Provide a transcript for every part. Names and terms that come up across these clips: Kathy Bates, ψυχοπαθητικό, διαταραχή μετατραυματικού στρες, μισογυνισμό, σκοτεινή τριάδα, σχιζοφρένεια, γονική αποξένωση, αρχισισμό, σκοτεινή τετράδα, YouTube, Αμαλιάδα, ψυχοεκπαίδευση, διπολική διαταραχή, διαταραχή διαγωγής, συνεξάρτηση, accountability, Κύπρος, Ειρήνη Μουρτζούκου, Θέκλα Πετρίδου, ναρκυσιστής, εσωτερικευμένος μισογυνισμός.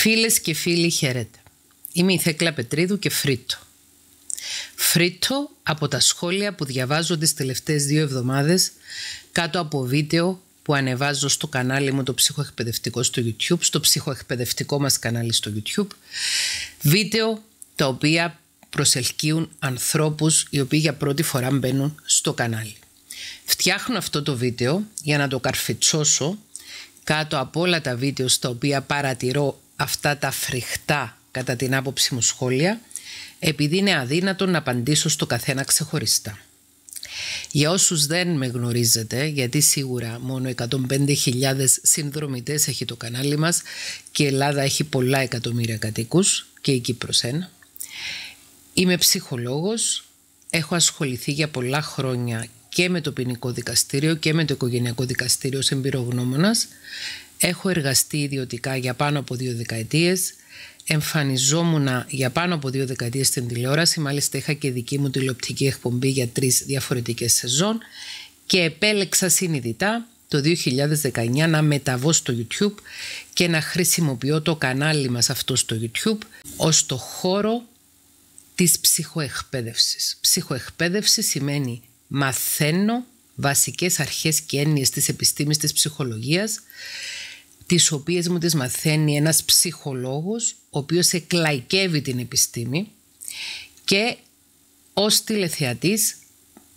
Φίλες και φίλοι, χαίρετε. Είμαι η Θέκλα Πετρίδου και φρύτω. Φρύτω από τα σχόλια που διαβάζω τις τελευταίες 2 εβδομάδες κάτω από βίντεο που ανεβάζω στο κανάλι μου το ψυχοεκπαιδευτικό στο YouTube, στο ψυχοεκπαιδευτικό μας κανάλι στο YouTube, βίντεο τα οποία προσελκύουν ανθρώπους οι οποίοι για πρώτη φορά μπαίνουν στο κανάλι. Φτιάχνω αυτό το βίντεο για να το καρφιτσώσω κάτω από όλα τα βίντεο στα οποία παρατηρώ αυτά τα φρικτά κατά την άποψη μου σχόλια, επειδή είναι αδύνατο να απαντήσω στο καθένα ξεχωριστά. Για όσους δεν με γνωρίζετε, γιατί σίγουρα μόνο 105.000 συνδρομητές έχει το κανάλι μας και η Ελλάδα έχει πολλά εκατομμύρια κατοίκους και η Κύπρος ένα, είμαι ψυχολόγος, έχω ασχοληθεί για πολλά χρόνια και με το ποινικό δικαστήριο και με το οικογενειακό δικαστήριο ως εμπειρογνώμονας. Έχω εργαστεί ιδιωτικά για πάνω από 2 δεκαετίες. Εμφανιζόμουν για πάνω από 2 δεκαετίες στην τηλεόραση. Μάλιστα είχα και δική μου τηλεοπτική εκπομπή για 3 διαφορετικές σεζόν. Και επέλεξα συνειδητά το 2019 να μεταβώ στο YouTube και να χρησιμοποιώ το κανάλι μας αυτό στο YouTube ως το χώρο της ψυχοεκπαίδευσης. Ψυχοεκπαίδευση σημαίνει μαθαίνω βασικές αρχές και έννοιες της επιστήμης της ψυχολογίας, τις οποίες μου τις μαθαίνει ένας ψυχολόγος, ο οποίος εκλαϊκεύει την επιστήμη, και ως τηλεθεατής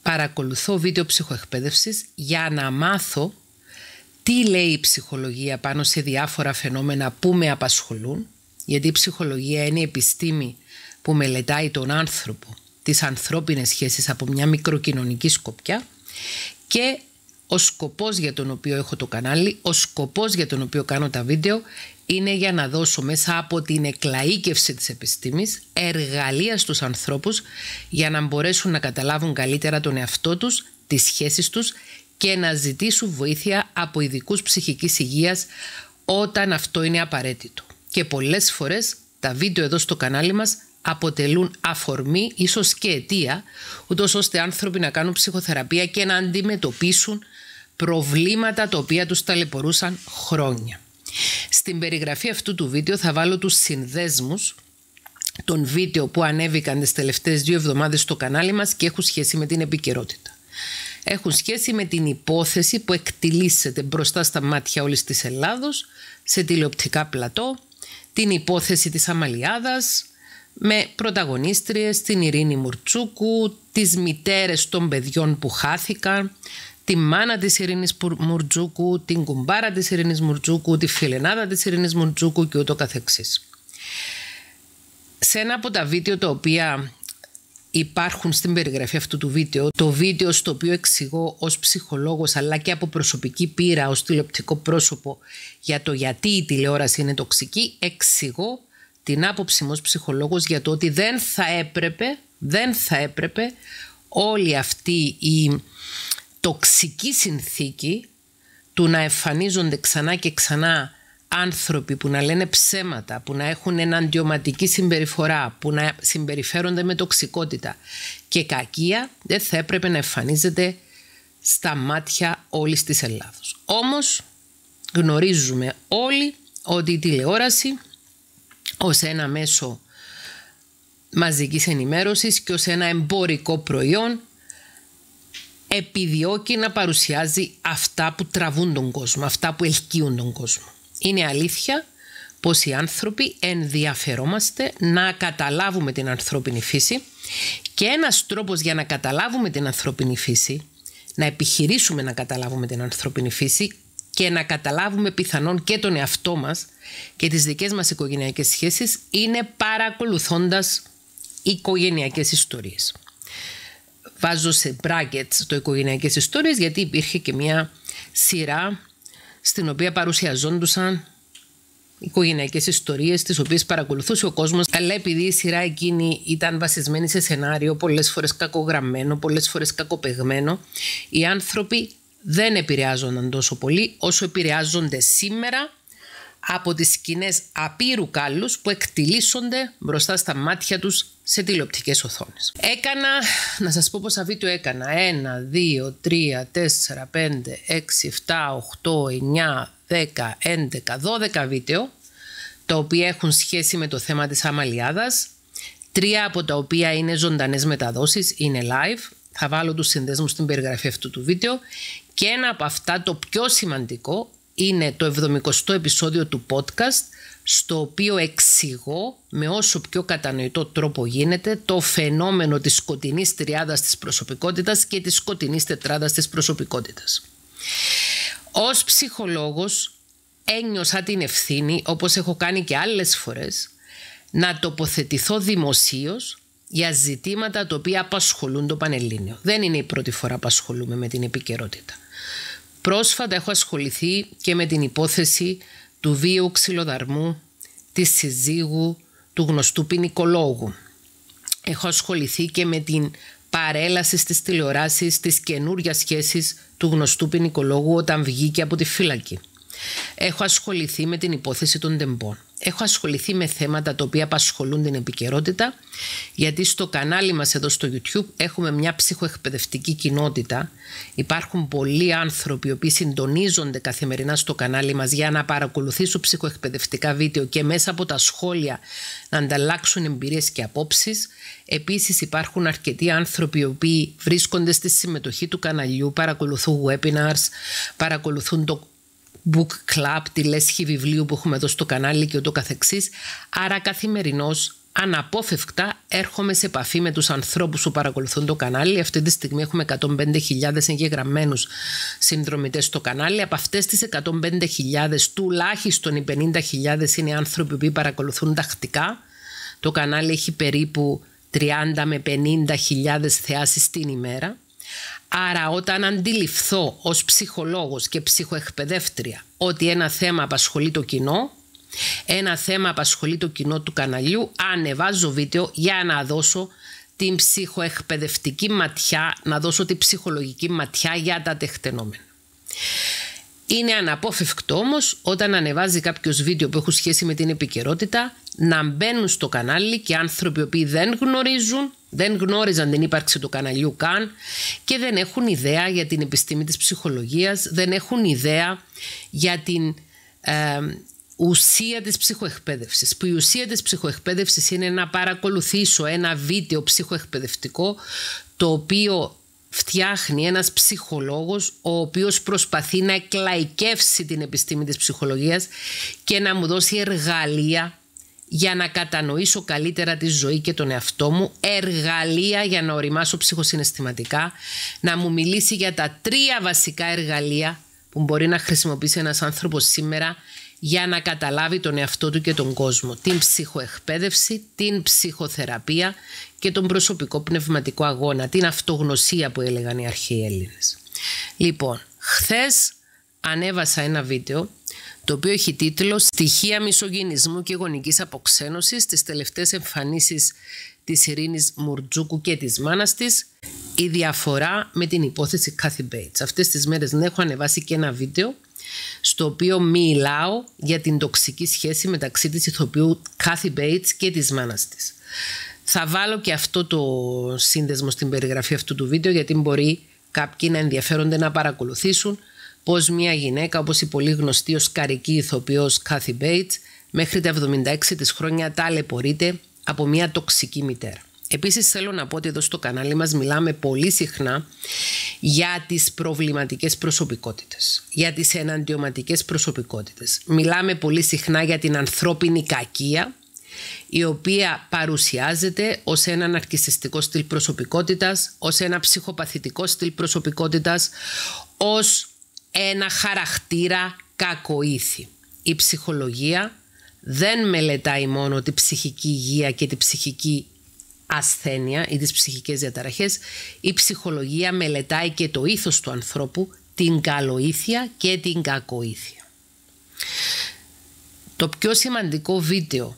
παρακολουθώ βίντεο ψυχοεκπαίδευσης για να μάθω τι λέει η ψυχολογία πάνω σε διάφορα φαινόμενα που με απασχολούν, γιατί η ψυχολογία είναι η επιστήμη που μελετάει τον άνθρωπο, τις ανθρώπινες σχέσεις από μια μικροκοινωνική σκοπιά, και ο σκοπός για τον οποίο έχω το κανάλι, ο σκοπός για τον οποίο κάνω τα βίντεο είναι για να δώσω μέσα από την εκλαΐκευση της επιστήμης εργαλεία στους ανθρώπους για να μπορέσουν να καταλάβουν καλύτερα τον εαυτό τους, τις σχέσεις τους και να ζητήσουν βοήθεια από ειδικούς ψυχικής υγείας όταν αυτό είναι απαραίτητο. Και πολλές φορές τα βίντεο εδώ στο κανάλι μας αποτελούν αφορμή, ίσως και αιτία, ούτως ώστε άνθρωποι να κάνουν ψυχοθεραπεία και να αντιμετωπίσουν προβλήματα τα οποία τους ταλαιπωρούσαν χρόνια. Στην περιγραφή αυτού του βίντεο θα βάλω τους συνδέσμους των βίντεο που ανέβηκαν τις τελευταίες 2 εβδομάδες στο κανάλι μας και έχουν σχέση με την επικαιρότητα. Έχουν σχέση με την υπόθεση που εκτιλήσεται μπροστά στα μάτια όλης της Ελλάδος σε τηλεοπτικά πλατό, την υπόθεση της Αμαλιάδας, με πρωταγωνίστριες την Ειρήνη Μουρτζούκου, τις μητέρες των παιδιών που χάθηκαν, τη μάνα της Ειρήνης Μουρτζούκου, την κουμπάρα της Ειρήνης Μουρτζούκου, τη φιλενάδα της Ειρήνης Μουρτζούκου και ούτω καθεξής. Σε ένα από τα βίντεο τα οποία υπάρχουν στην περιγραφή αυτού του βίντεο, το βίντεο στο οποίο εξηγώ ως ψυχολόγος αλλά και από προσωπική πείρα ως τηλεοπτικό πρόσωπο για το γιατί η τηλεόραση είναι τοξική, εξηγώ την άποψη μου ως ψυχολόγος για το ότι δεν θα έπρεπε όλη αυτή η τοξική συνθήκη του να εμφανίζονται ξανά και ξανά άνθρωποι που να λένε ψέματα, που να έχουν εναντιωματική συμπεριφορά, που να συμπεριφέρονται με τοξικότητα και κακία, δεν θα έπρεπε να εμφανίζεται στα μάτια όλης της Ελλάδος. Όμως γνωρίζουμε όλοι ότι η τηλεόραση ως ένα μέσο μαζικής ενημέρωσης και ως ένα εμπορικό προϊόν επιδιώκει να παρουσιάζει αυτά που τραβούν τον κόσμο, αυτά που ελκύουν τον κόσμο. Είναι αλήθεια πως οι άνθρωποι ενδιαφερόμαστε να καταλάβουμε την ανθρώπινη φύση, και ένας τρόπος για να καταλάβουμε την ανθρώπινη φύση, να επιχειρήσουμε να καταλάβουμε την ανθρώπινη φύση και να καταλάβουμε πιθανόν και τον εαυτό μας και τις δικές μας οικογενειακές σχέσεις, είναι παρακολουθώντας οικογενειακές ιστορίες. Βάζω σε brackets το οικογενειακές ιστορίες γιατί υπήρχε και μια σειρά στην οποία παρουσιαζόντουσαν οικογενειακές ιστορίες τις οποίες παρακολουθούσε ο κόσμος, αλλά επειδή η σειρά εκείνη ήταν βασισμένη σε σενάριο, πολλές φορές κακογραμμένο, πολλές φορές κακοπαιγμένο, οι άνθρωποι δεν επηρεάζονταν τόσο πολύ όσο επηρεάζονται σήμερα από τις σκηνές απείρου κάλλους που εκτυλίσσονται μπροστά στα μάτια τους σε τηλεοπτικές οθόνες. Έκανα, να σας πω πόσα βίντεο έκανα, 1, 2, 3, 4, 5, 6, 7, 8, 9, 10, 11, 12 βίντεο τα οποία έχουν σχέση με το θέμα της αμαλιάδας. 3 από τα οποία είναι ζωντανές μεταδόσεις, είναι live. Θα βάλω τους συνδέσμους στην περιγραφή αυτού του βίντεο. Και ένα από αυτά, το πιο σημαντικό, είναι το 70ο επεισόδιο του podcast, στο οποίο εξηγώ με όσο πιο κατανοητό τρόπο γίνεται το φαινόμενο της σκοτεινής τριάδας της προσωπικότητας και της σκοτεινής τετράδας της προσωπικότητας. Ως ψυχολόγος ένιωσα την ευθύνη, όπως έχω κάνει και άλλες φορές, να τοποθετηθώ δημοσίως για ζητήματα τα οποία απασχολούν το Πανελλήνιο. Δεν είναι η πρώτη φορά που ασχολούμαι με την επικαιρότητα. Πρόσφατα έχω ασχοληθεί και με την υπόθεση του βίου ξυλοδαρμού, της συζύγου, του γνωστού ποινικολόγου. Έχω ασχοληθεί και με την παρέλαση στις τηλεοράσεις της καινούριας σχέσης του γνωστού ποινικολόγου όταν βγήκε από τη φύλακη. Έχω ασχοληθεί με την υπόθεση των τεμπών. Έχω ασχοληθεί με θέματα τα οποία απασχολούν την επικαιρότητα, γιατί στο κανάλι μας εδώ στο YouTube έχουμε μια ψυχοεκπαιδευτική κοινότητα. Υπάρχουν πολλοί άνθρωποι οι οποίοι συντονίζονται καθημερινά στο κανάλι μας για να παρακολουθήσουν ψυχοεκπαιδευτικά βίντεο και μέσα από τα σχόλια να ανταλλάξουν εμπειρίες και απόψεις. Επίσης υπάρχουν αρκετοί άνθρωποι οι οποίοι βρίσκονται στη συμμετοχή του καναλιού, παρακολουθούν webinars, παρακολουθούν το book club, τη λέσχη βιβλίου που έχουμε εδώ στο κανάλι και ούτω καθεξής. Άρα καθημερινώς αναπόφευκτα έρχομαι σε επαφή με τους ανθρώπους που παρακολουθούν το κανάλι. Αυτή τη στιγμή έχουμε 105.000 εγγεγραμμένους συνδρομητές στο κανάλι. Από αυτές τις 105.000 τουλάχιστον οι 50.000 είναι άνθρωποι που παρακολουθούν τακτικά. Το κανάλι έχει περίπου 30 με 50.000 θεάσεις την ημέρα. Άρα όταν αντιληφθώ ως ψυχολόγος και ψυχοεκπαιδεύτρια ότι ένα θέμα απασχολεί το κοινό, ένα θέμα απασχολεί το κοινό του καναλιού, ανεβάζω βίντεο για να δώσω την ψυχοεκπαιδευτική ματιά, να δώσω την ψυχολογική ματιά για τα τεχτενόμενα. Είναι αναπόφευκτο όμως όταν ανεβάζει κάποιος βίντεο που έχουν σχέση με την επικαιρότητα να μπαίνουν στο κανάλι και άνθρωποι που δεν γνωρίζουν, δεν γνώριζαν την ύπαρξη του καναλιού καν και δεν έχουν ιδέα για την επιστήμη της ψυχολογίας, δεν έχουν ιδέα για την ουσία της ψυχοεκπαίδευσης. Που η ουσία της ψυχοεκπαίδευσης είναι να παρακολουθήσω ένα βίντεο ψυχοεκπαιδευτικό το οποίο φτιάχνει ένας ψυχολόγος ο οποίος προσπαθεί να εκλαϊκεύσει την επιστήμη της ψυχολογίας και να μου δώσει εργαλεία για να κατανοήσω καλύτερα τη ζωή και τον εαυτό μου, εργαλεία για να οριμάσω ψυχοσυναισθηματικά, να μου μιλήσει για τα 3 βασικά εργαλεία που μπορεί να χρησιμοποιήσει ένας άνθρωπος σήμερα για να καταλάβει τον εαυτό του και τον κόσμο. Την ψυχοεκπαίδευση, την ψυχοθεραπεία και τον προσωπικό πνευματικό αγώνα, την αυτογνωσία που έλεγαν οι αρχαίοι Έλληνες. Λοιπόν, χθες ανέβασα ένα βίντεο το οποίο έχει τίτλο «Στοιχεία μισογυνισμού και γονικής αποξένωσης στις τελευταίες εμφανίσεις της Ειρήνης Μουρτζούκου και της μάνας της. Η διαφορά με την υπόθεση Kathy Bates». Αυτές τις μέρες έχω ανεβάσει και ένα βίντεο στο οποίο μιλάω για την τοξική σχέση μεταξύ της ηθοποιού Kathy Bates και της μάνας της. Θα βάλω και αυτό το σύνδεσμο στην περιγραφή αυτού του βίντεο, γιατί μπορεί κάποιοι να ενδιαφέρονται να παρακολουθήσουν πως μια γυναίκα, όπως η πολύ γνωστή ως καρική ηθοποιός Kathy Bates, μέχρι τα 76 της χρόνια ταλαιπωρείται από μια τοξική μητέρα. Επίσης θέλω να πω ότι εδώ στο κανάλι μας μιλάμε πολύ συχνά για τις προβληματικές προσωπικότητες, για τις εναντιωματικές προσωπικότητες. Μιλάμε πολύ συχνά για την ανθρώπινη κακία, η οποία παρουσιάζεται ως ένα ναρκυσιστικό στυλ προσωπικότητας, ως ένα ψυχοπαθητικό στυλ προσωπικότητας, ως ένα χαρακτήρα κακοήθη. Η ψυχολογία δεν μελετάει μόνο τη ψυχική υγεία και τη ψυχική ασθένεια ή τις ψυχικές διαταραχές. Η ψυχολογία μελετάει και το ήθος του ανθρώπου, την καλοήθεια και την κακοήθεια. Το πιο σημαντικό βίντεο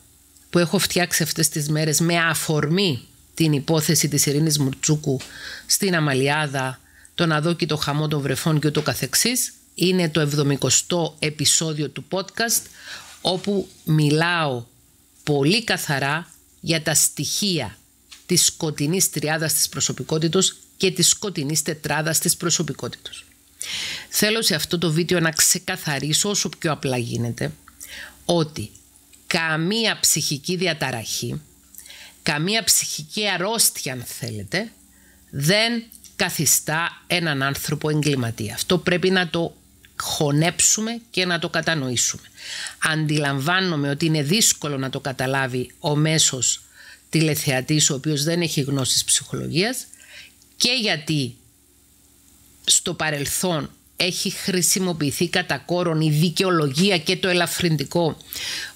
που έχω φτιάξει αυτές τις μέρες με αφορμή την υπόθεση της Ειρήνης Μουρτζούκου στην Αμαλιάδα, το να δω και το χαμό των βρεφών και ούτω καθεξής, είναι το 70ο επεισόδιο του podcast, όπου μιλάω πολύ καθαρά για τα στοιχεία της σκοτεινής τριάδας της προσωπικότητος και της σκοτεινής τετράδας της προσωπικότητος. Θέλω σε αυτό το βίντεο να ξεκαθαρίσω όσο πιο απλά γίνεται ότι καμία ψυχική διαταραχή, καμία ψυχική αρρώστια αν θέλετε, δεν καθιστά έναν άνθρωπο εγκληματία. Αυτό πρέπει να το χωνέψουμε και να το κατανοήσουμε. Αντιλαμβάνομαι ότι είναι δύσκολο να το καταλάβει ο μέσος τηλεθεατής, ο οποίος δεν έχει γνώσεις ψυχολογίας, και γιατί στο παρελθόν έχει χρησιμοποιηθεί κατά κόρον η δικαιολογία και το ελαφρυντικό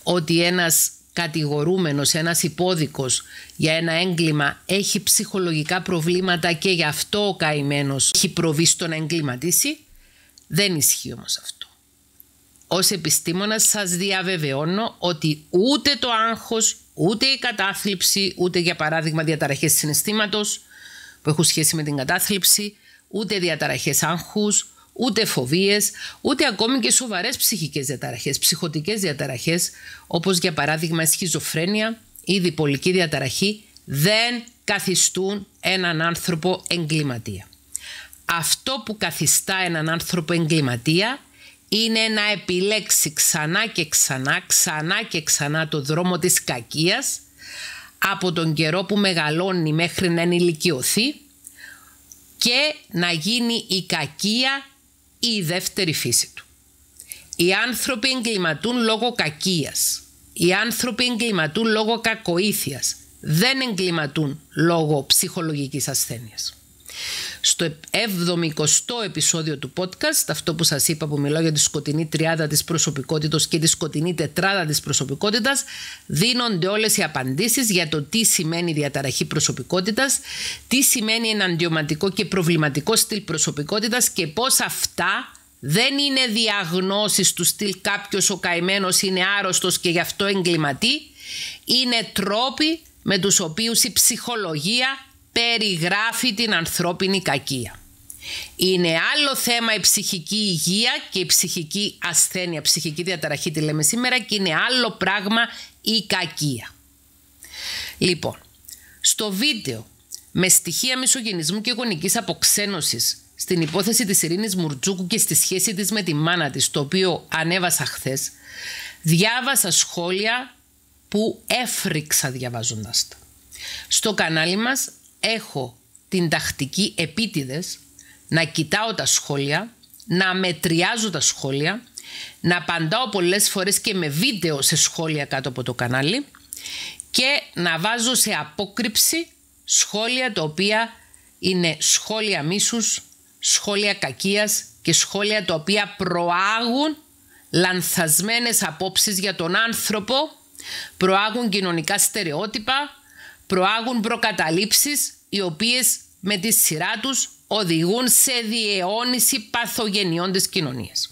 ότι ένας κατηγορούμενος, ένας υπόδικος για ένα έγκλημα έχει ψυχολογικά προβλήματα και γι' αυτό ο καημένος έχει προβεί στο να εγκληματίσει. Δεν ισχύει όμως αυτό. Ως επιστήμονας σας διαβεβαιώνω ότι ούτε το άγχος, ούτε η κατάθλιψη, ούτε για παράδειγμα διαταραχές συναισθήματος που έχουν σχέση με την κατάθλιψη, ούτε διαταραχές άγχους, ούτε φοβίες, ούτε ακόμη και σοβαρές ψυχικές διαταραχές, ψυχοτικές διαταραχές, όπως για παράδειγμα η σχιζοφρένεια ή η διπολική διαταραχή, δεν καθιστούν έναν άνθρωπο εγκληματία. Αυτό που καθιστά έναν άνθρωπο εγκληματία είναι να επιλέξει ξανά και ξανά το δρόμο της κακίας από τον καιρό που μεγαλώνει μέχρι να ενηλικιωθεί και να γίνει η κακία η δεύτερη φύση του. Οι άνθρωποι εγκληματούν λόγω κακίας. Οι άνθρωποι εγκληματούν λόγω κακοήθειας. Δεν εγκληματούν λόγω ψυχολογικής ασθένειας. Στο 70ο επεισόδιο του podcast, αυτό που σας είπα που μιλάω για τη σκοτεινή τριάδα της προσωπικότητας και τη σκοτεινή τετράδα της προσωπικότητας, δίνονται όλες οι απαντήσεις για το τι σημαίνει διαταραχή προσωπικότητας, τι σημαίνει εναντιωματικό και προβληματικό στυλ προσωπικότητας και πώς αυτά δεν είναι διαγνώσεις του στυλ κάποιος ο καημένος είναι άρρωστος και γι' αυτό εγκληματεί, είναι τρόποι με τους οποίους η ψυχολογία περιγράφει την ανθρώπινη κακία. Είναι άλλο θέμα η ψυχική υγεία και η ψυχική ασθένεια, ψυχική διαταραχή τη λέμε σήμερα, και είναι άλλο πράγμα η κακία. Λοιπόν, στο βίντεο με στοιχεία μισογυνισμού και γονικής αποξένωσης στην υπόθεση της Ειρήνης Μουρτζούκου και στη σχέση της με τη μάνα της, το οποίο ανέβασα χθες, διάβασα σχόλια που έφρυξα διαβάζοντας τα. Στο κανάλι μας έχω την τακτική επίτηδες να κοιτάω τα σχόλια, να μετριάζω τα σχόλια, να απαντάω πολλές φορές και με βίντεο σε σχόλια κάτω από το κανάλι και να βάζω σε απόκρυψη σχόλια τα οποία είναι σχόλια μίσους, σχόλια κακίας και σχόλια τα οποία προάγουν λανθασμένες απόψεις για τον άνθρωπο, προάγουν κοινωνικά στερεότυπα, προάγουν προκαταλήψεις οι οποίες με τη σειρά τους οδηγούν σε διαιώνιση παθογενειών της κοινωνίας.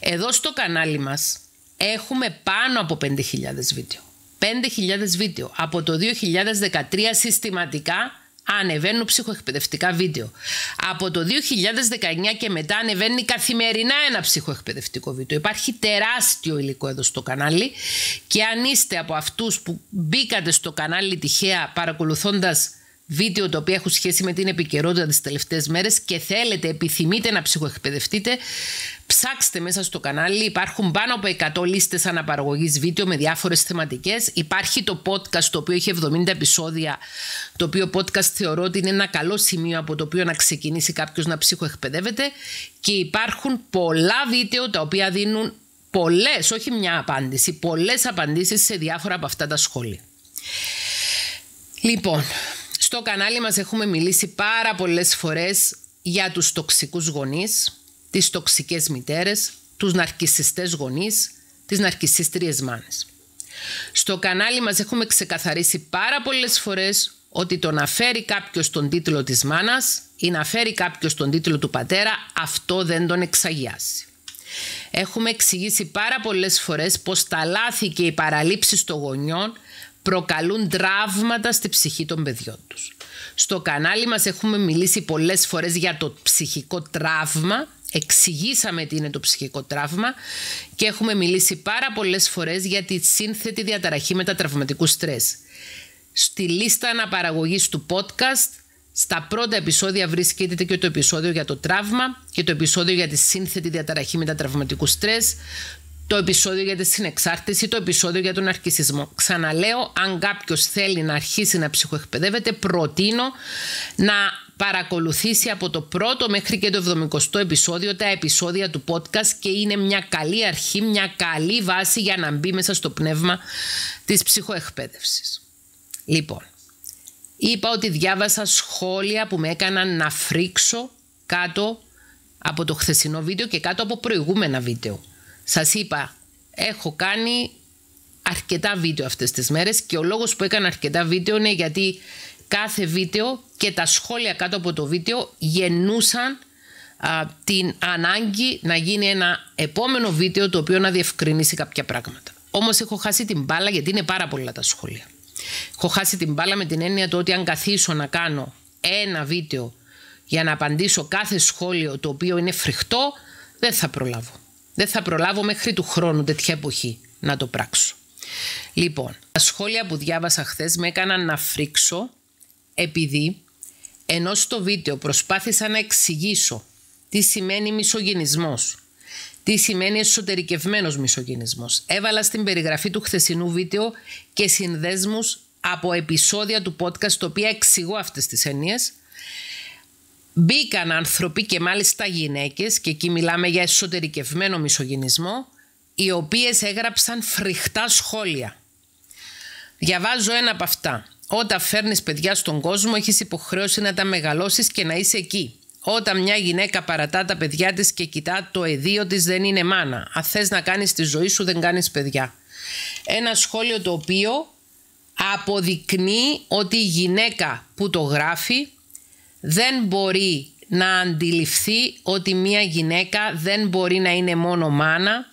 Εδώ στο κανάλι μας έχουμε πάνω από 5.000 βίντεο. 5.000 βίντεο. Από το 2013 συστηματικά ανεβαίνουν ψυχοεκπαιδευτικά βίντεο. Από το 2019 και μετά ανεβαίνει καθημερινά ένα ψυχοεκπαιδευτικό βίντεο. Υπάρχει τεράστιο υλικό εδώ στο κανάλι και αν είστε από αυτούς που μπήκατε στο κανάλι τυχαία παρακολουθώντας βίντεο τα οποία έχουν σχέση με την επικαιρότητα τις τελευταίες μέρες και θέλετε, επιθυμείτε να ψυχοεκπαιδευτείτε, ψάξτε μέσα στο κανάλι. Υπάρχουν πάνω από 100 λίστες αναπαραγωγής βίντεο με διάφορες θεματικές. Υπάρχει το podcast το οποίο έχει 70 επεισόδια, το οποίο podcast θεωρώ ότι είναι ένα καλό σημείο από το οποίο να ξεκινήσει κάποιος να ψυχοεκπαιδεύεται, και υπάρχουν πολλά βίντεο τα οποία δίνουν πολλές, όχι μια απάντηση, πολλές απαντήσεις σε διάφορα από αυτά τα σχόλια. Λοιπόν, στο κανάλι μας έχουμε μιλήσει πάρα πολλές φορές για τους τοξικούς γονείς, τις τοξικές μητέρες, τους ναρκυσιστές γονείς, τις ναρκυσίστριες μάνες. Στο κανάλι μας έχουμε ξεκαθαρίσει πάρα πολλές φορές ότι το να φέρει κάποιος τον τίτλο της μάνας ή να φέρει κάποιος τον τίτλο του πατέρα, αυτό δεν τον εξαγιάσει. Έχουμε εξηγήσει πάρα πολλές φορές πως τα λάθη και οι παραλήψεις των γονιών προκαλούν τραύματα στη ψυχή των παιδιών τους. Στο κανάλι μας έχουμε μιλήσει πολλές φορές για το ψυχικό τραύμα, εξηγήσαμε τι είναι το ψυχικό τραύμα και έχουμε μιλήσει πάρα πολλές φορές για τη σύνθετη διαταραχή μετατραυματικού στρες. Στη λίστα αναπαραγωγής του podcast, στα πρώτα επεισόδια βρίσκεται και το επεισόδιο για το τραύμα και το επεισόδιο για τη σύνθετη διαταραχή μετατραυματικού στρες, το επεισόδιο για τη συνεξάρτηση, το επεισόδιο για τον αρχισισμό. Ξαναλέω, αν κάποιος θέλει να αρχίσει να ψυχοεκπαιδεύεται, προτείνω να παρακολουθήσει από το πρώτο μέχρι και το 70ο επεισόδιο τα επεισόδια του podcast και είναι μια καλή αρχή, μια καλή βάση για να μπει μέσα στο πνεύμα της ψυχοεκπαίδευσης. Λοιπόν, είπα ότι διάβασα σχόλια που με έκαναν να φρίξω κάτω από το χθεσινό βίντεο και κάτω από προηγούμενα βίντεο. Σας είπα, έχω κάνει αρκετά βίντεο αυτές τις μέρες και ο λόγος που έκανα αρκετά βίντεο είναι γιατί κάθε βίντεο και τα σχόλια κάτω από το βίντεο γεννούσαν την ανάγκη να γίνει ένα επόμενο βίντεο το οποίο να διευκρινίσει κάποια πράγματα. Όμως έχω χάσει την μπάλα γιατί είναι πάρα πολλά τα σχόλια. Έχω χάσει την μπάλα με την έννοια του ότι αν καθίσω να κάνω ένα βίντεο για να απαντήσω κάθε σχόλιο το οποίο είναι φρικτό, δεν θα προλάβω. Δεν θα προλάβω μέχρι του χρόνου τέτοια εποχή να το πράξω. Λοιπόν, τα σχόλια που διάβασα χθες με έκαναν να φρίξω επειδή ενώ στο βίντεο προσπάθησα να εξηγήσω τι σημαίνει μισογυνισμός, τι σημαίνει εσωτερικευμένος μισογυνισμός, έβαλα στην περιγραφή του χθεσινού βίντεο και συνδέσμους από επεισόδια του podcast τα οποία εξηγώ αυτές τις έννοιες. Μπήκαν άνθρωποι και μάλιστα γυναίκες, και εκεί μιλάμε για εσωτερικευμένο μισογυνισμό, οι οποίες έγραψαν φρικτά σχόλια. Διαβάζω ένα από αυτά. Όταν φέρνεις παιδιά στον κόσμο, έχεις υποχρέωση να τα μεγαλώσεις και να είσαι εκεί. Όταν μια γυναίκα παρατά τα παιδιά της και κοιτά το εδίο της, δεν είναι μάνα. Αν θες να κάνεις τη ζωή σου, δεν κάνεις παιδιά. Ένα σχόλιο το οποίο αποδεικνύει ότι η γυναίκα που το γράφει δεν μπορεί να αντιληφθεί ότι μια γυναίκα δεν μπορεί να είναι μόνο μάνα,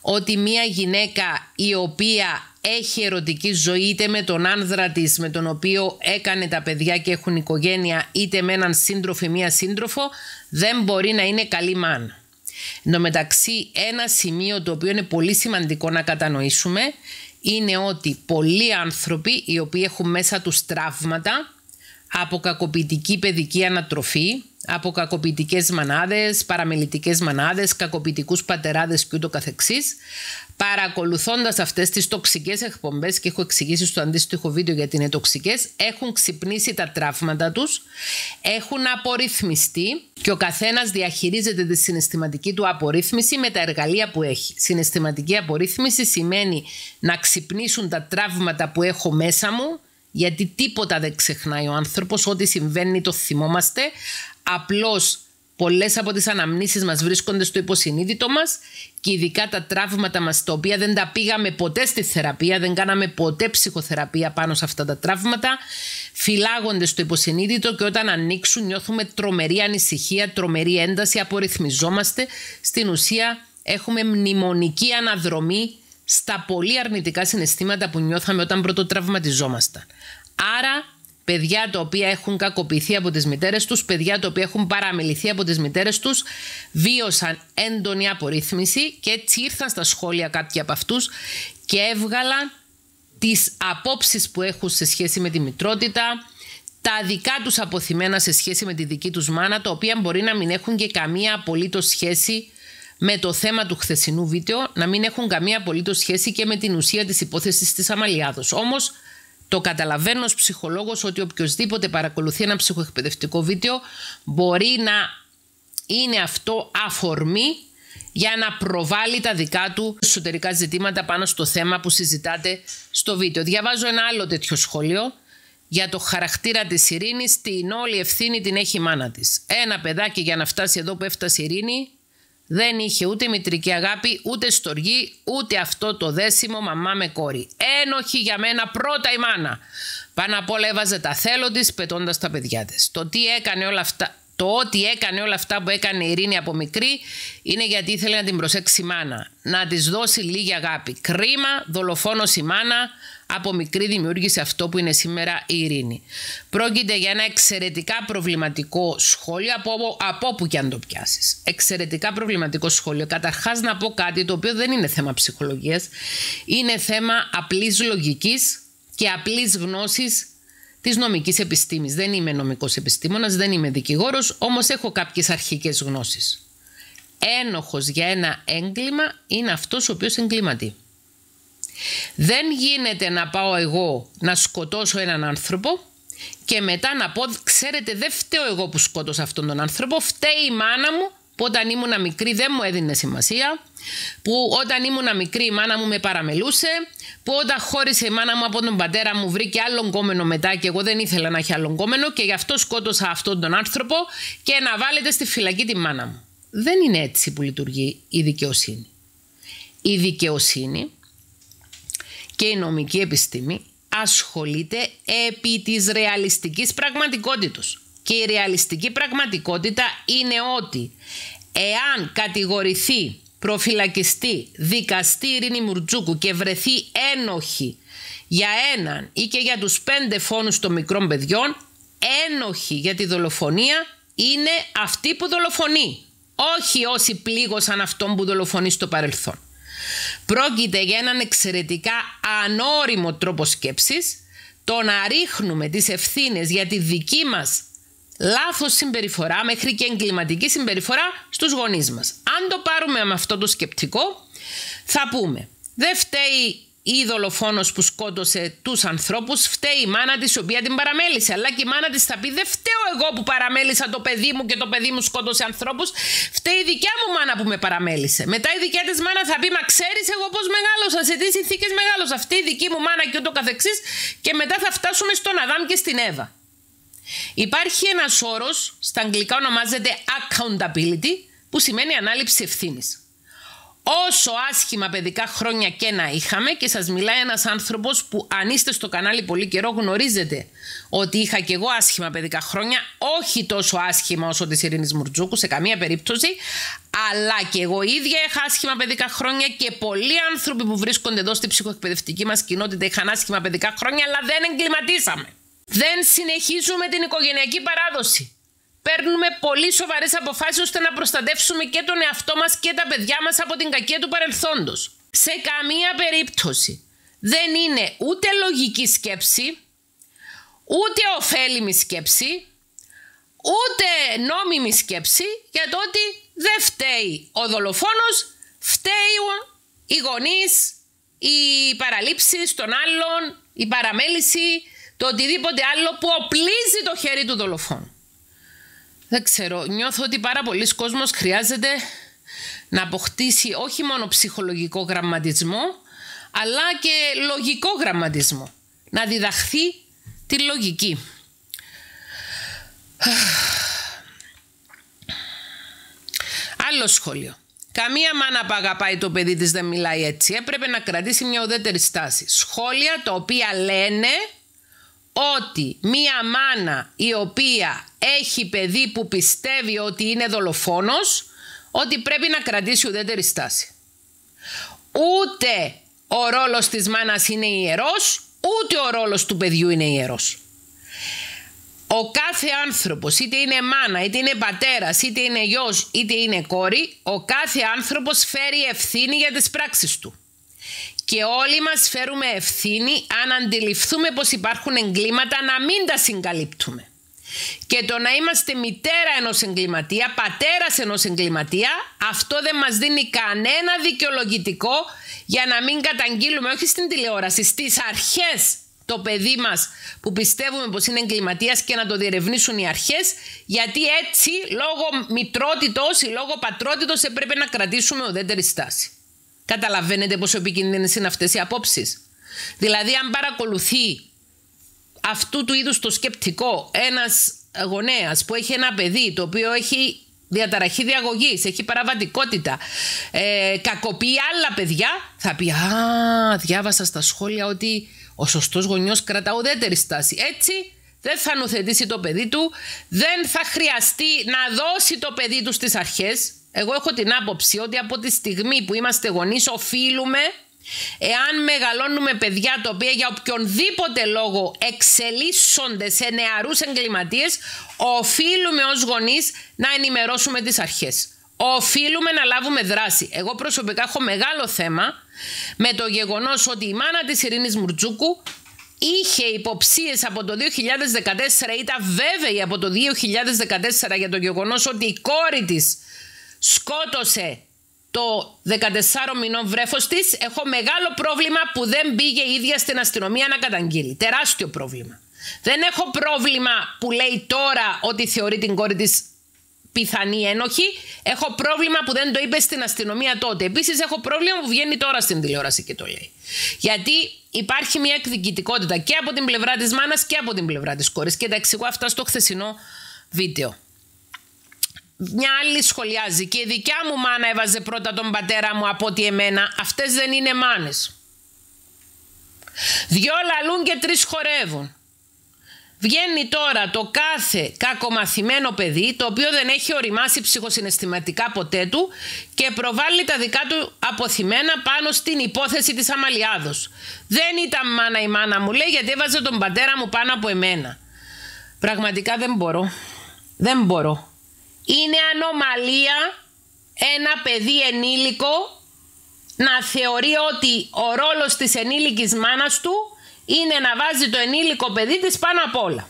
ότι μια γυναίκα η οποία έχει ερωτική ζωή είτε με τον άνδρα της με τον οποίο έκανε τα παιδιά και έχουν οικογένεια, είτε με έναν σύντροφο ή μια σύντροφο, δεν μπορεί να είναι καλή μάνα. Εν τω μεταξύ, ένα σημείο το οποίο είναι πολύ σημαντικό να κατανοήσουμε είναι ότι πολλοί άνθρωποι οι οποίοι έχουν μέσα τους τραύματα από κακοποιητική παιδική ανατροφή, από κακοποιητικές μανάδες, παραμελητικές μανάδες, κακοποιητικούς πατεράδες και ούτω καθεξής, παρακολουθώντας αυτές τις τοξικές εκπομπές, και έχω εξηγήσει στο αντίστοιχο βίντεο γιατί είναι τοξικές, έχουν ξυπνήσει τα τραύματα τους, έχουν απορριθμιστεί και ο καθένας διαχειρίζεται τη συναισθηματική του απορρίθμιση με τα εργαλεία που έχει. Συναισθηματική απορρίθμιση σημαίνει να ξυπνήσουν τα τραύματα που έχω μέσα μου, γιατί τίποτα δεν ξεχνάει ο άνθρωπος, ό,τι συμβαίνει το θυμόμαστε, απλώς πολλές από τις αναμνήσεις μας βρίσκονται στο υποσυνείδητο μας και ειδικά τα τραύματα μας τα οποία δεν τα πήγαμε ποτέ στη θεραπεία, δεν κάναμε ποτέ ψυχοθεραπεία πάνω σε αυτά τα τραύματα, φυλάγονται στο υποσυνείδητο και όταν ανοίξουν νιώθουμε τρομερή ανησυχία, τρομερή ένταση, απορριθμιζόμαστε, στην ουσία έχουμε μνημονική αναδρομή στα πολύ αρνητικά συναισθήματα που νιώθαμε όταν πρωτοτραυματιζόμασταν. Άρα, παιδιά τα οποία έχουν κακοποιηθεί από τις μητέρες τους, παιδιά τα οποία έχουν παραμεληθεί από τις μητέρες τους, βίωσαν έντονη απορρίθμιση και έτσι ήρθαν στα σχόλια κάποιοι από αυτούς και έβγαλαν τις απόψεις που έχουν σε σχέση με τη μητρότητα, τα δικά τους αποθυμένα σε σχέση με τη δική τους μάνα, τα οποία μπορεί να μην έχουν και καμία απολύτως σχέση με το θέμα του χθεσινού βίντεο, να μην έχουν καμία απολύτως σχέση και με την ουσία της υπόθεσης της Αμαλιάδος. Όμως, το καταλαβαίνω ως ψυχολόγος ότι οποιοσδήποτε παρακολουθεί ένα ψυχοεκπαιδευτικό βίντεο μπορεί να είναι αυτό αφορμή για να προβάλλει τα δικά του εσωτερικά ζητήματα πάνω στο θέμα που συζητάτε στο βίντεο. Διαβάζω ένα άλλο τέτοιο σχόλιο για το χαρακτήρα της Ειρήνης, την όλη ευθύνη την έχει η μάνα της. Ένα παιδάκι για να φτάσει εδώ που έφτασε η Ειρήνη, δεν είχε ούτε μητρική αγάπη, ούτε στοργή, ούτε αυτό το δέσιμο μαμά με κόρη. Ένοχη για μένα πρώτα η μάνα. Πάνω απ' όλα έβαζε τα θέλω της πετώντας τα παιδιά της. Το ότι έκανε όλα αυτά που έκανε η Ειρήνη από μικρή είναι γιατί ήθελε να την προσέξει η μάνα. Να της δώσει λίγη αγάπη. Κρίμα, δολοφόνος η μάνα, από μικρή δημιούργησε αυτό που είναι σήμερα η Ειρήνη. Πρόκειται για ένα εξαιρετικά προβληματικό σχόλιο από όπου και αν το πιάσεις. Εξαιρετικά προβληματικό σχόλιο. Καταρχάς να πω κάτι το οποίο δεν είναι θέμα ψυχολογίας. Είναι θέμα απλής λογικής και απλής γνώσης της νομικής επιστήμης. Δεν είμαι νομικός επιστήμονας, δεν είμαι δικηγόρος, όμως έχω κάποιες αρχικές γνώσεις. ένοχος για ένα έγκλημα είναι αυτός ο οποίος εγκλήματι. Δεν γίνεται να πάω εγώ να σκοτώσω έναν άνθρωπο και μετά να πω ξέρετε δεν φταίω εγώ που σκότωσα αυτόν τον άνθρωπο, φταίει η μάνα μου που όταν ήμουν μικρή δεν μου έδινε σημασία, που όταν ήμουν μικρή η μάνα μου με παραμελούσε, που όταν χώρισε η μάνα μου από τον πατέρα μου βρήκε άλλον κόμενο μετά και εγώ δεν ήθελα να έχει άλλον κόμενο και γι' αυτό σκότωσα αυτόν τον άνθρωπο και να βάλετε στη φυλακή τη μάνα μου. Δεν είναι έτσι που λειτουργεί η δικαιοσύνη. Η δικαιοσύνη και η νομική επιστήμη ασχολείται επί της ρεαλιστικής πραγματικότητας. Και η ρεαλιστική πραγματικότητα είναι ότι εάν κατηγορηθεί, προφυλακιστεί, δικαστεί η Ειρήνη Μουρτζούκου και βρεθεί ένοχη για έναν ή και για τους 5 φόνους των μικρών παιδιών, ένοχη για τη δολοφονία είναι αυτή που δολοφονεί. Όχι όσοι πλήγωσαν αυτόν που δολοφονεί στο παρελθόν. Πρόκειται για έναν εξαιρετικά ανώριμο τρόπο σκέψης, το να ρίχνουμε τις ευθύνες για τη δική μας λάθος συμπεριφορά μέχρι και εγκληματική συμπεριφορά στους γονείς μας. Αν το πάρουμε με αυτό το σκεπτικό θα πούμε δεν φταίει η δολοφόνος που σκότωσε τους ανθρώπους, φταίει η μάνα της η οποία την παραμέλησε, αλλά και η μάνα της θα πει δεν φταίω εγώ που παραμέλησα το παιδί μου και το παιδί μου σκότωσε ανθρώπους, φταίει η δικιά μου μάνα που με παραμέλησε. Μετά η δικιά της μάνα θα πει μα ξέρεις εγώ πως μεγάλωσα, σε τι συνθήκες μεγάλωσα, αυτή η δική μου μάνα και ούτω καθεξής, και μετά θα φτάσουμε στον Αδάμ και στην Εύα. Υπάρχει ένας όρος, στα αγγλικά ονομάζεται accountability, που σημαίνει ανάληψη ευθύνης. Όσο άσχημα παιδικά χρόνια και να είχαμε, και σας μιλάει ένας άνθρωπος που αν είστε στο κανάλι πολύ καιρό γνωρίζετε ότι είχα και εγώ άσχημα παιδικά χρόνια, όχι τόσο άσχημα όσο της Ειρήνης Μουρτζούκου σε καμία περίπτωση, αλλά και εγώ ίδια είχα άσχημα παιδικά χρόνια και πολλοί άνθρωποι που βρίσκονται εδώ στη ψυχοεκπαιδευτική μας κοινότητα είχαν άσχημα παιδικά χρόνια, αλλά δεν εγκληματίσαμε. Δεν συνεχίζουμε την οικογενειακή παράδοση. Παίρνουμε πολύ σοβαρές αποφάσεις ώστε να προστατεύσουμε και τον εαυτό μας και τα παιδιά μας από την κακία του παρελθόντος. Σε καμία περίπτωση δεν είναι ούτε λογική σκέψη, ούτε ωφέλιμη σκέψη, ούτε νόμιμη σκέψη για το ότι δεν φταίει ο δολοφόνος, φταίει οι γονείς, οι παραλήψεις των άλλων, η παραμέληση, το οτιδήποτε άλλο που οπλίζει το χέρι του δολοφόνου. Δεν ξέρω, νιώθω ότι πάρα πολλοί κόσμος χρειάζεται να αποκτήσει όχι μόνο ψυχολογικό γραμματισμό, αλλά και λογικό γραμματισμό. Να διδαχθεί τη λογική. Άλλο σχόλιο. Καμία μάνα που αγαπάει το παιδί της δεν μιλάει έτσι. Έπρεπε να κρατήσει μια ουδέτερη στάση. Σχόλια τα οποία λένε ότι μία μάνα η οποία έχει παιδί που πιστεύει ότι είναι δολοφόνος, ότι πρέπει να κρατήσει ουδέτερη στάση. Ούτε ο ρόλος της μάνας είναι ιερός, ούτε ο ρόλος του παιδιού είναι ιερός. Ο κάθε άνθρωπος, είτε είναι μάνα, είτε είναι πατέρας, είτε είναι γιος, είτε είναι κόρη, ο κάθε άνθρωπος φέρει ευθύνη για τις πράξεις του. Και όλοι μας φέρουμε ευθύνη αν αντιληφθούμε πως υπάρχουν εγκλήματα να μην τα συγκαλύπτουμε. Και το να είμαστε μητέρα ενός εγκληματία, πατέρας ενός εγκληματία, αυτό δεν μας δίνει κανένα δικαιολογητικό για να μην καταγγείλουμε, όχι στην τηλεόραση, στις αρχές το παιδί μας που πιστεύουμε πως είναι εγκληματίας και να το διερευνήσουν οι αρχές, γιατί έτσι λόγω μητρότητος ή λόγω πατρότητος έπρεπε να κρατήσουμε ουδέτερη στάση. Καταλαβαίνετε πόσο επικίνδυνες είναι αυτές οι απόψεις. Δηλαδή αν παρακολουθεί αυτού του είδους το σκεπτικό ένας γονέας που έχει ένα παιδί το οποίο έχει διαταραχή διαγωγής, έχει παραβατικότητα, κακοποιεί άλλα παιδιά, θα πει «Α, διάβασα στα σχόλια ότι ο σωστός γονιός κρατά ουδέτερη στάση». Έτσι δεν θα νουθετήσει το παιδί του, δεν θα χρειαστεί να δώσει το παιδί του στις αρχές. Εγώ έχω την άποψη ότι από τη στιγμή που είμαστε γονείς οφείλουμε, εάν μεγαλώνουμε παιδιά τα οποία για οποιονδήποτε λόγο εξελίσσονται σε νεαρούς εγκληματίες, οφείλουμε ως γονείς να ενημερώσουμε τις αρχές. Οφείλουμε να λάβουμε δράση. Εγώ προσωπικά έχω μεγάλο θέμα με το γεγονός ότι η μάνα της Ειρήνης Μουρτζούκου είχε υποψίες από το 2014, ήταν βέβαιη από το 2014 για το γεγονός ότι η κόρη της σκότωσε το 14 μηνών βρέφος της. Έχω μεγάλο πρόβλημα που δεν πήγε η ίδια στην αστυνομία να καταγγείλει. Τεράστιο πρόβλημα. Δεν έχω πρόβλημα που λέει τώρα ότι θεωρεί την κόρη της πιθανή ένοχη. Έχω πρόβλημα που δεν το είπε στην αστυνομία τότε. Επίσης έχω πρόβλημα που βγαίνει τώρα στην τηλεόραση και το λέει. Γιατί υπάρχει μια εκδικητικότητα και από την πλευρά της μάνας και από την πλευρά της κόρης. Και τα εξηγώ αυτά στο χθεσινό βίντεο. Μια άλλη σχολιάζει: και η δικιά μου μάνα έβαζε πρώτα τον πατέρα μου από ότι εμένα. Αυτές δεν είναι μάνες. Δυο λαλούν και τρεις χορεύουν. Βγαίνει τώρα το κάθε κακομαθημένο παιδί, το οποίο δεν έχει οριμάσει ψυχοσυναισθηματικά ποτέ του, και προβάλλει τα δικά του αποθυμένα πάνω στην υπόθεση της Αμαλιάδος. Δεν ήταν μάνα η μάνα μου, λέει, γιατί έβαζε τον πατέρα μου πάνω από εμένα. Πραγματικά δεν μπορώ. Δεν μπορώ. Είναι ανομαλία ένα παιδί ενήλικο να θεωρεί ότι ο ρόλος της ενήλικης μάνας του είναι να βάζει το ενήλικο παιδί της πάνω απ' όλα.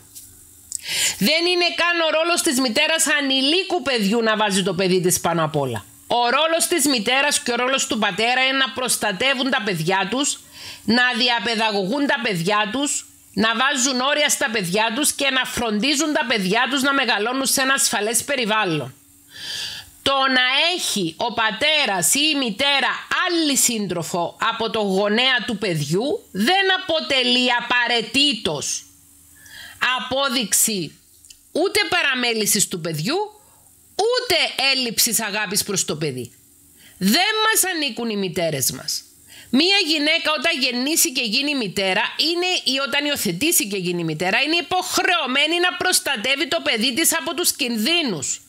Δεν είναι καν ο ρόλος της μητέρας ανηλίκου παιδιού να βάζει το παιδί της πάνω απ' όλα. Ο ρόλος της μητέρας και ο ρόλος του πατέρα είναι να προστατεύουν τα παιδιά τους, να διαπαιδαγωγούν τα παιδιά τους, να βάζουν όρια στα παιδιά τους και να φροντίζουν τα παιδιά τους να μεγαλώνουν σε ένα ασφαλές περιβάλλον. Το να έχει ο πατέρας ή η μητέρα άλλη σύντροφο από το γονέα του παιδιού δεν αποτελεί απαραίτητος απόδειξη ούτε παραμέλησης του παιδιού, ούτε έλλειψης αγάπης προς το παιδί. Δεν μας ανήκουν οι μητέρες μας. Μία γυναίκα όταν γεννήσει και γίνει μητέρα, ή όταν υιοθετήσει και γίνει μητέρα, είναι υποχρεωμένη να προστατεύει το παιδί της από τους κινδύνους.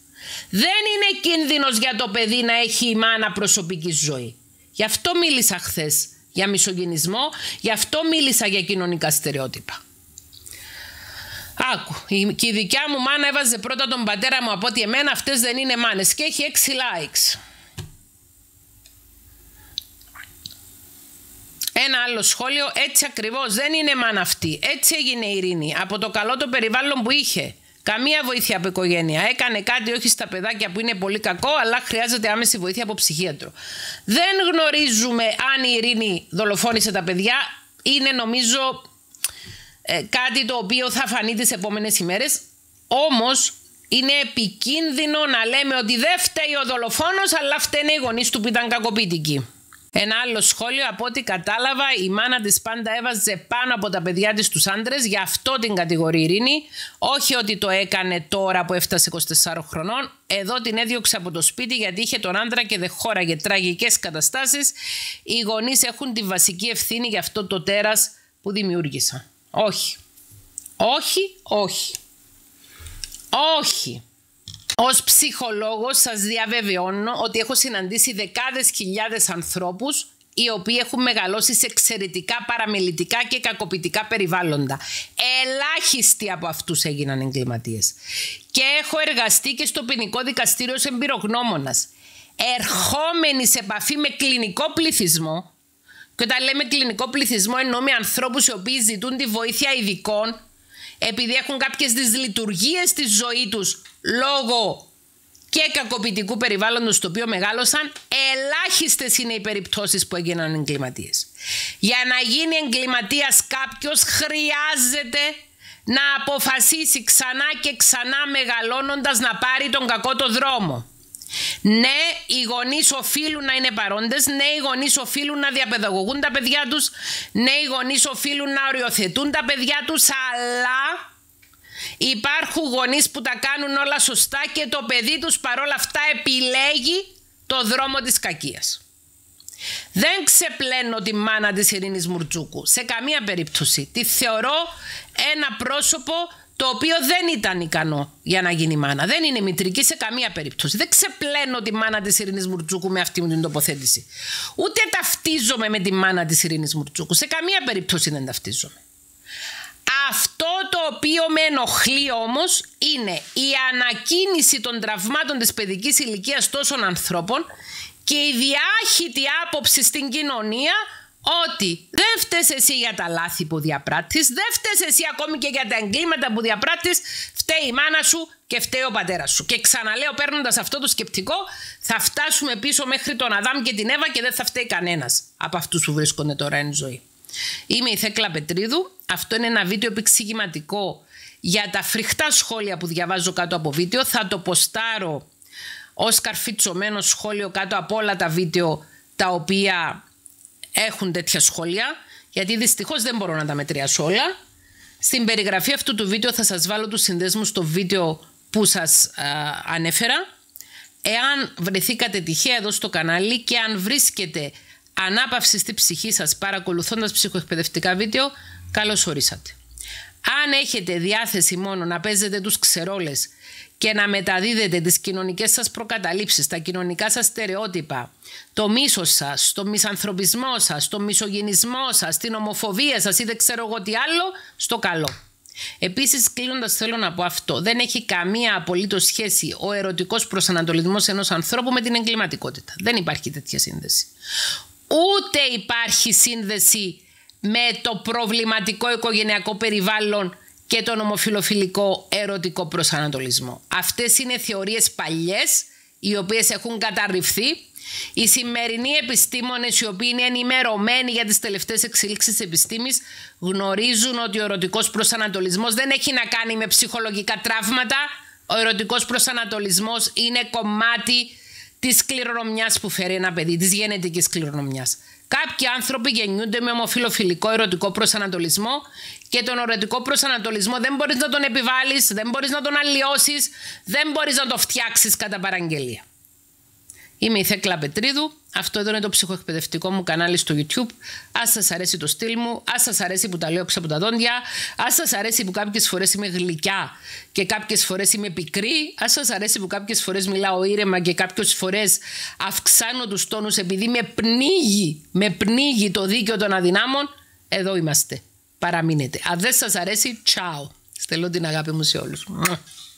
Δεν είναι κίνδυνος για το παιδί να έχει η μάνα προσωπική ζωή. Γι' αυτό μίλησα χθες για μισογυνισμό, γι' αυτό μίλησα για κοινωνικά στερεότυπα. Άκου, και η δικιά μου μάνα έβαζε πρώτα τον πατέρα μου από ότι εμένα, αυτές δεν είναι μάνες, και έχει 6 likes. Ένα άλλο σχόλιο: έτσι ακριβώς, δεν είναι μάνα αυτή. Έτσι έγινε η Ειρήνη, από το καλό το περιβάλλον που είχε. Καμία βοήθεια από οικογένεια. Έκανε κάτι όχι στα παιδάκια που είναι πολύ κακό, αλλά χρειάζεται άμεση βοήθεια από ψυχίατρο. Δεν γνωρίζουμε αν η Ειρήνη δολοφόνησε τα παιδιά. Είναι νομίζω κάτι το οποίο θα φανεί τις επόμενες ημέρες. Όμως είναι επικίνδυνο να λέμε ότι δεν φταίει ο δολοφόνος, αλλά φταίνε οι γονείς του που ήταν κακοποιητικοί. Ένα άλλο σχόλιο: από ό,τι κατάλαβα, η μάνα της πάντα έβαζε πάνω από τα παιδιά της τους άντρες, γι' αυτό την κατηγορεί η Ειρήνη. Όχι ότι το έκανε τώρα που έφτασε 24 χρονών. Εδώ την έδιωξε από το σπίτι γιατί είχε τον άντρα και δεν χώραγε. Τραγικές καταστάσεις. Οι γονείς έχουν τη βασική ευθύνη για αυτό το τέρας που δημιούργησαν. Όχι. Όχι, όχι. Όχι. Ως ψυχολόγος σας διαβεβαιώνω ότι έχω συναντήσει δεκάδες χιλιάδες ανθρώπους οι οποίοι έχουν μεγαλώσει σε εξαιρετικά παραμελητικά και κακοποιητικά περιβάλλοντα. Ελάχιστοι από αυτούς έγιναν εγκληματίες. Και έχω εργαστεί και στο ποινικό δικαστήριο ως εμπειρογνώμονας. Ερχόμενοι σε επαφή με κλινικό πληθυσμό, και όταν λέμε κλινικό πληθυσμό εννοούμε ανθρώπους οι οποίοι ζητούν τη βοήθεια ειδικών επειδή έχουν κάποιες δυσλειτουργίες στη ζωή τους λόγω και κακοποιητικού περιβάλλοντος στο οποίο μεγάλωσαν. Ελάχιστες είναι οι περιπτώσεις που έγιναν εγκληματίες. Για να γίνει εγκληματίας κάποιος χρειάζεται να αποφασίσει ξανά και ξανά μεγαλώνοντας να πάρει τον κακό το δρόμο. Ναι, οι γονείς οφείλουν να είναι παρόντες. Ναι, οι γονείς οφείλουν να διαπαιδαγωγούν τα παιδιά τους. Ναι, οι γονείς οφείλουν να οριοθετούν τα παιδιά τους. Αλλά υπάρχουν γονείς που τα κάνουν όλα σωστά και το παιδί τους παρόλα αυτά επιλέγει το δρόμο της κακίας. Δεν ξεπλένω τη μάνα της Ειρήνης Μουρτζούκου σε καμία περίπτωση. Τη θεωρώ ένα πρόσωπο το οποίο δεν ήταν ικανό για να γίνει μάνα. Δεν είναι μητρική σε καμία περίπτωση. Δεν ξεπλένω τη μάνα της Ειρήνης Μουρτζούκου με αυτή μου την τοποθέτηση. Ούτε ταυτίζομαι με τη μάνα της Ειρήνης Μουρτζούκου. Σε καμία περίπτωση δεν ταυτίζομαι. Αυτό το οποίο με ενοχλεί όμως είναι η ανακίνηση των τραυμάτων της παιδικής ηλικίας τόσων ανθρώπων και η διάχυτη άποψη στην κοινωνία ότι δεν φταίς εσύ για τα λάθη που διαπράττεις, δεν φταίς εσύ ακόμη και για τα εγκλήματα που διαπράττεις, φταίει η μάνα σου και φταίει ο πατέρας σου. Και ξαναλέω, παίρνοντας αυτό το σκεπτικό, θα φτάσουμε πίσω μέχρι τον Αδάμ και την Εύα και δεν θα φταίει κανένας από αυτούς που βρίσκονται τώρα εν ζωή. Είμαι η Θέκλα Πετρίδου. Αυτό είναι ένα βίντεο επεξηγηματικό για τα φρικτά σχόλια που διαβάζω κάτω από βίντεο. Θα το ποστάρω ως καρφιτσωμένο σχόλιο κάτω από όλα τα βίντεο τα οποία έχουν τέτοια σχόλια, γιατί δυστυχώς δεν μπορώ να τα μετριάσω όλα. Στην περιγραφή αυτού του βίντεο θα σας βάλω τους συνδέσμους στο βίντεο που σας ανέφερα. Εάν βρεθήκατε τυχαία εδώ στο κανάλι και αν βρίσκετε ανάπαυση στη ψυχή σας παρακολουθώντας ψυχοεκπαιδευτικά βίντεο, καλώς ορίσατε. Αν έχετε διάθεση μόνο να παίζετε τους ξερόλες και να μεταδίδετε τις κοινωνικές σας προκαταλήψεις, τα κοινωνικά σας στερεότυπα, το μίσος σας, το μισανθρωπισμό σας, το μισογυνισμό σας, την ομοφοβία σας ή δεν ξέρω εγώ τι άλλο, στο καλό. Επίσης, κλείνοντας, θέλω να πω αυτό. Δεν έχει καμία απολύτως σχέση ο ερωτικός προσανατολισμός ενός ανθρώπου με την εγκληματικότητα. Δεν υπάρχει τέτοια σύνδεση. Ούτε υπάρχει σύνδεση με το προβληματικό οικογενειακό περιβάλλον και τον ομοφιλοφιλικό ερωτικό προσανατολισμό. Αυτές είναι θεωρίες παλιές, οι οποίες έχουν καταρριφθεί. Οι σημερινοί επιστήμονες, οι οποίοι είναι ενημερωμένοι για τις τελευταίες εξελίξεις της επιστήμης, γνωρίζουν ότι ο ερωτικός προσανατολισμός δεν έχει να κάνει με ψυχολογικά τραύματα. Ο ερωτικός προσανατολισμός είναι κομμάτι της κληρονομιάς που φέρει ένα παιδί, της γενετικής κληρονομιάς. Κάποιοι άνθρωποι γεννιούνται με ομοφιλοφιλικό ερωτικό προσανατολισμό και τον ερωτικό προσανατολισμό δεν μπορείς να τον επιβάλλεις, δεν μπορείς να τον αλλοιώσεις, δεν μπορείς να το φτιάξεις κατά παραγγελία. Είμαι η Θέκλα Πετρίδου. Αυτό εδώ είναι το ψυχοεκπαιδευτικό μου κανάλι στο YouTube. Ας σας αρέσει το στυλ μου, ας σας αρέσει που τα λέω από τα δόντια, ας σας αρέσει που κάποιες φορές είμαι γλυκιά και κάποιες φορές είμαι πικρή, ας σας αρέσει που κάποιες φορές μιλάω ήρεμα και κάποιες φορές αυξάνω τους τόνους επειδή με πνίγει το δίκαιο των αδυνάμων. Εδώ είμαστε. Παραμείνετε. Αν δεν σας αρέσει, τσάου. Στέλνω την αγάπη μου σε όλους.